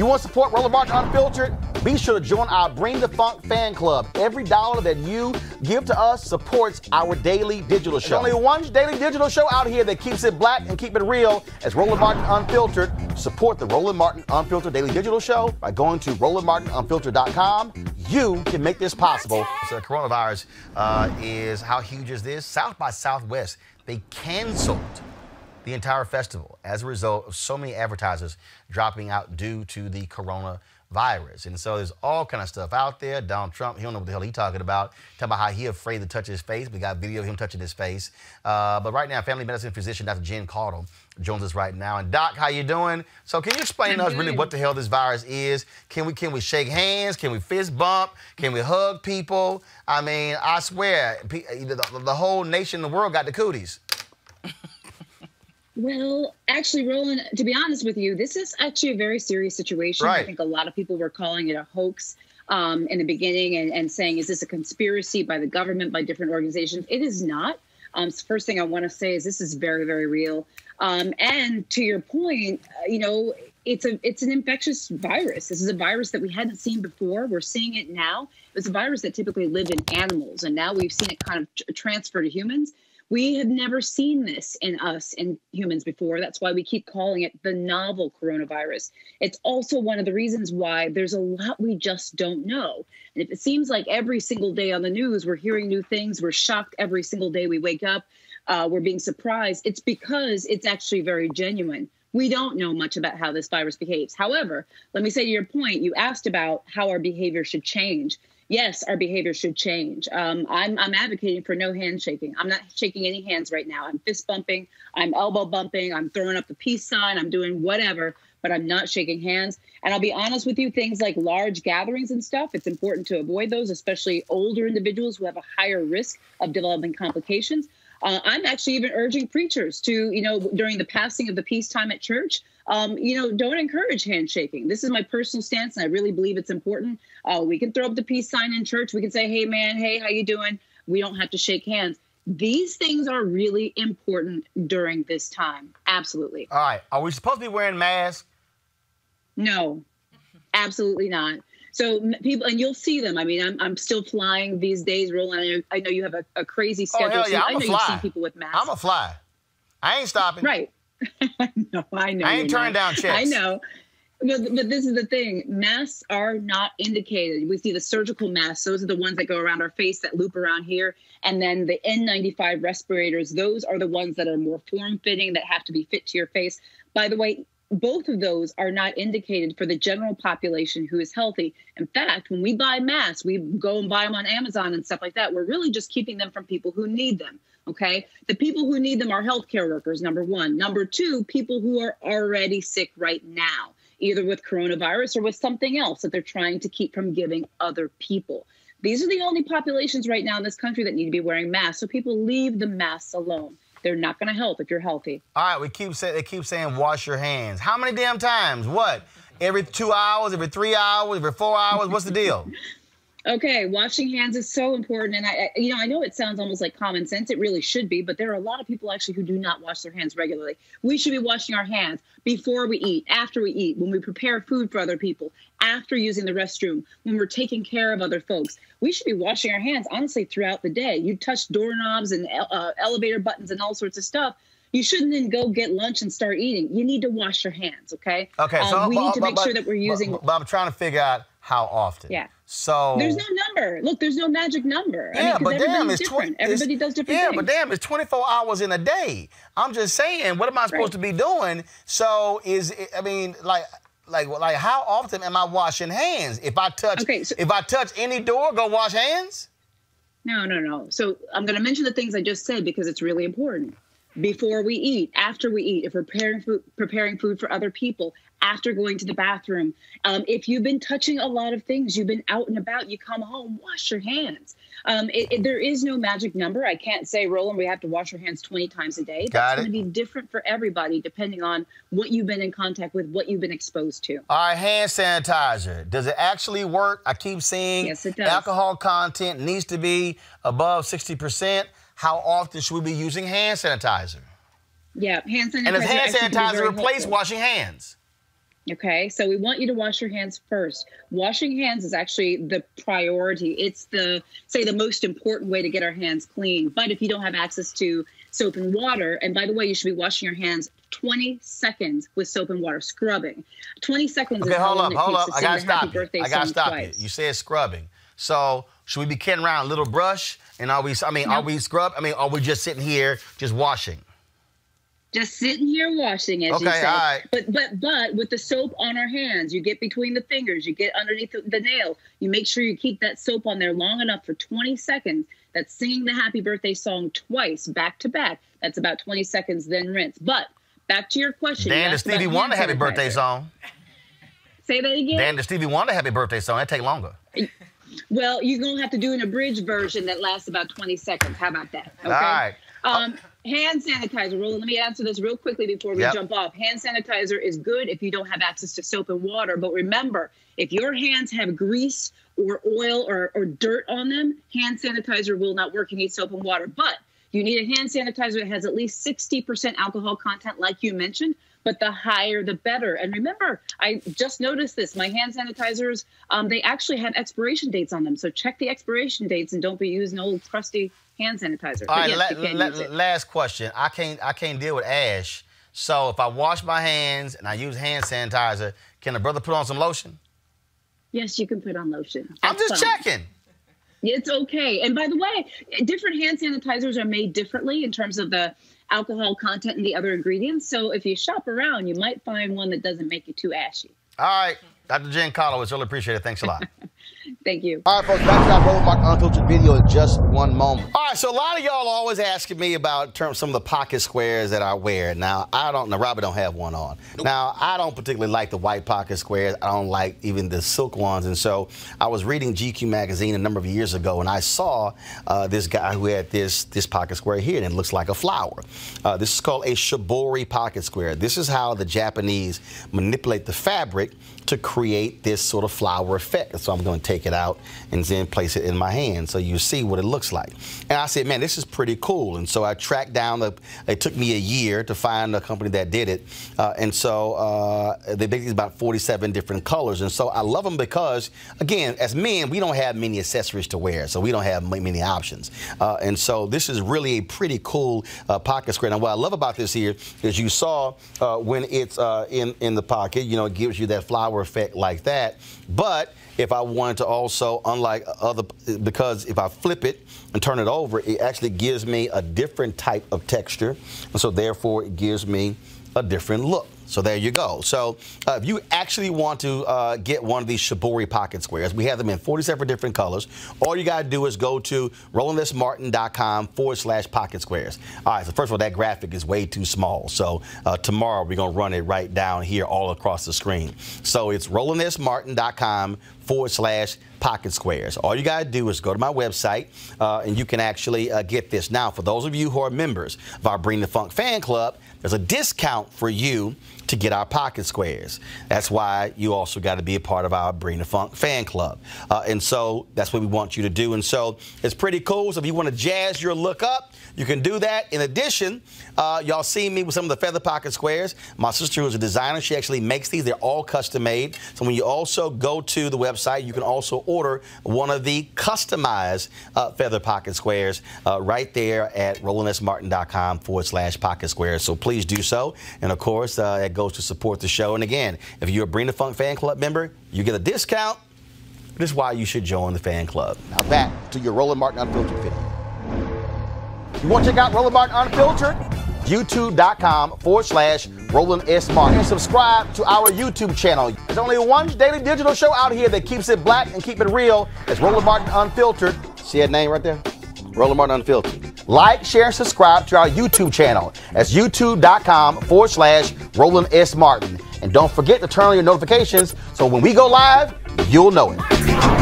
You want to support Roland Martin Unfiltered? Be sure to join our Bring the Funk fan club. Every dollar that you give to us supports our daily digital show. There's only one daily digital show out here that keeps it black and keep it real as Roland Martin Unfiltered. Support the Roland Martin Unfiltered daily digital show by going to RolandMartinUnfiltered.com. You can make this possible. So the coronavirus is, how huge is this? South by Southwest, they canceled the entire festival as a result of so many advertisers dropping out due to the coronavirus. And so there's all kind of stuff out there. Donald Trump, he don't know what the hell he's talking about. Talking about how he afraid to touch his face. We got video of him touching his face. But right now, family medicine physician Dr. Jen Caudle joins us right now. And Doc, how you doing? So can you explain to us really what the hell this virus is? Can we shake hands? Can we fist bump? Can we hug people? I mean, I swear, the whole nation in the world got the cooties. Well, actually, Roland, to be honest with you, this is actually a very serious situation. Right. I think a lot of people were calling it a hoax in the beginning and saying, is this a conspiracy by the government, by different organizations? It is not. First thing I want to say is this is very, very real. And to your point, you know, it's an infectious virus. This is a virus that we hadn't seen before. We're seeing it now. It's a virus that typically lived in animals, and now we've seen it kind of transfer to humans. We have never seen this in humans before. That's why we keep calling it the novel coronavirus. It's also one of the reasons why there's a lot we just don't know. And if it seems like every single day on the news, we're hearing new things, we're shocked every single day we wake up, we're being surprised, it's because it's actually very genuine. We don't know much about how this virus behaves. However, let me say to your point, you asked about how our behavior should change. Yes, our behavior should change. I'm advocating for no handshaking. I'm not shaking any hands right now. I'm fist bumping. I'm elbow bumping. I'm throwing up the peace sign. I'm doing whatever, but I'm not shaking hands. And I'll be honest with you, things like large gatherings and stuff, it's important to avoid those, especially older individuals who have a higher risk of developing complications. I'm actually even urging preachers to, you know, during the passing of the peace time at church, you know, don't encourage handshaking. This is my personal stance, and I really believe it's important. We can throw up the peace sign in church. We can say, hey, man, hey, how you doing? We don't have to shake hands. These things are really important during this time. Absolutely. All right. Are we supposed to be wearing masks? No, absolutely not. So people, and you'll see them. I mean, I'm still flying these days, Roland. I know you have a crazy schedule. Oh, hell yeah. So I know you see people with masks. I'm a fly. I ain't stopping. Right. No, I know. I ain't turning down checks. I know. But this is the thing. Masks are not indicated. We see the surgical masks. Those are the ones that go around our face that loop around here. And then the N95 respirators. Those are the ones that are more form-fitting, that have to be fit to your face. By the way, both of those are not indicated for the general population who is healthy. In fact, when we buy masks, we go and buy them on Amazon and stuff like that. We're really just keeping them from people who need them, okay? The people who need them are healthcare workers, number one. Number two, people who are already sick right now, either with coronavirus or with something else that they're trying to keep from giving other people. These are the only populations right now in this country that need to be wearing masks, so people leave the masks alone. They're not going to help if you're healthy. All right, they keep saying wash your hands. How many damn times? What? Every 2 hours, every 3 hours, every 4 hours? What's the deal? Okay, washing hands is so important, and I know it sounds almost like common sense. It really should be, but there are a lot of people actually who do not wash their hands regularly. We should be washing our hands before we eat, after we eat, when we prepare food for other people, after using the restroom, when we're taking care of other folks. We should be washing our hands, honestly, throughout the day. You touch doorknobs and elevator buttons and all sorts of stuff. You shouldn't then go get lunch and start eating. You need to wash your hands, okay? Okay, so we need to make sure that we're using... But I'm trying to figure out how often. Yeah. So... There's no number. Look, there's no magic number. Yeah, I mean, but damn, it's... Everybody does different things. Yeah, but damn, it's 24 hours in a day. I'm just saying, what am I supposed to be doing? So is... I mean, like how often am I washing hands? If I touch... Okay, so, if I touch any door, go wash hands? No. So I'm going to mention the things I just said because it's really important. Before we eat, after we eat, if we're preparing food for other people, after going to the bathroom, if you've been touching a lot of things, you've been out and about, you come home, wash your hands. There is no magic number. I can't say, Roland, we have to wash our hands 20 times a day. That's going to be different for everybody depending on what you've been in contact with, what you've been exposed to. All right, hand sanitizer. Does it actually work? I keep seeing yes, it does. Alcohol content needs to be above 60%. How often should we be using hand sanitizer? Yeah, hand sanitizer. And does hand sanitizer replace washing hands? Okay, so we want you to wash your hands first. Washing hands is actually the priority. It's the most important way to get our hands clean. But if you don't have access to soap and water, and by the way, you should be washing your hands 20 seconds with soap and water, scrubbing. 20 seconds is how long it takes to sing the happy birthday song twice. I gotta stop you. You said scrubbing. So should we be carrying around a little brush? And are we, are we just sitting here just washing? Just sitting here washing, as you say. All right. But with the soap on our hands, you get between the fingers, you get underneath the nail. You make sure you keep that soap on there long enough for 20 seconds. That's singing the happy birthday song twice, back to back. That's about 20 seconds, then rinse. But back to your question. Dan, does Stevie Wonder happy birthday song? Say that again? Dan, does Stevie Wonder happy birthday song? That take longer. Well, you're going to have to do an abridged version that lasts about 20 seconds. How about that? Okay? All right. Hand sanitizer, Roland, let me answer this real quickly before we jump off. Hand sanitizer is good if you don't have access to soap and water. But remember, if your hands have grease or oil or dirt on them, hand sanitizer will not work. You need soap and water. But you need a hand sanitizer that has at least 60% alcohol content, like you mentioned. But the higher, the better. And remember, I just noticed this. My hand sanitizers, they actually have expiration dates on them. So check the expiration dates and don't be using old, crusty hand sanitizer. All right, last question. I can't deal with ash. So if I wash my hands and I use hand sanitizer, can a brother put on some lotion? Yes, you can put on lotion. Have fun. I'm just checking. It's okay. And by the way, different hand sanitizers are made differently in terms of the alcohol content and the other ingredients. So if you shop around, you might find one that doesn't make you too ashy. All right. Dr. Jen Caudle, it's really appreciated. Thanks a lot. Thank you. All right, folks, back to our Roland Martin Unfiltered video in just one moment. All right, so a lot of y'all are always asking me about some of the pocket squares that I wear. Now, I don't know. Robert don't have one on. Nope. Now, I don't particularly like the white pocket squares. I don't like even the silk ones. And so I was reading GQ magazine a number of years ago, and I saw this guy who had this pocket square here, and it looks like a flower. This is called a Shibori pocket square. This is how the Japanese manipulate the fabric to create this sort of flower effect. So I'm going to take it out and then place it in my hand so you see what it looks like. And I said, man, this is pretty cool. And so I tracked down it took me a year to find a company that did it. And so they make these about 47 different colors. And so I love them because, again, as men, we don't have many accessories to wear. So we don't have many options. And so this is really a pretty cool pocket square. Now, what I love about this here is you saw when it's in the pocket, you know, it gives you that flower effect like that. But if I wanted to also, unlike other, because if I flip it and turn it over, it actually gives me a different type of texture. And so therefore, it gives me a different look. So there you go. So if you actually want to get one of these Shibori pocket squares, we have them in 47 different colors. All you got to do is go to RolandSmartin.com/pocket squares. All right, so first of all, that graphic is way too small. So tomorrow we're going to run it right down here all across the screen. So it's RolandSmartin.com/pocket squares. All you got to do is go to my website and you can actually get this. Now, for those of you who are members of our Bring the Funk fan club, there's a discount for you to get our pocket squares. That's why you also got to be a part of our Bring the Funk fan club. And so that's what we want you to do. And so it's pretty cool. So if you want to jazz your look up, you can do that. In addition, y'all seen me with some of the feather pocket squares. My sister, who's a designer, she actually makes these. They're all custom made. So when you also go to the website, you can also order one of the customized feather pocket squares right there at RolandSmartin.com/pocket squares. So please do so. And of course, that goes to support the show. And again, if you're a Bring the Funk fan club member, you get a discount. This is why you should join the fan club. Now back to your Roland Martin Unfiltered video. You want to check out Roland Martin Unfiltered? YouTube.com/RolandSmartin. And subscribe to our YouTube channel. There's only one daily digital show out here that keeps it black and keep it real. It's Roland Martin Unfiltered. See that name right there? Roland Martin Unfiltered. Like, share, and subscribe to our YouTube channel. That's YouTube.com/RolandSmartin. And don't forget to turn on your notifications so when we go live, you'll know it.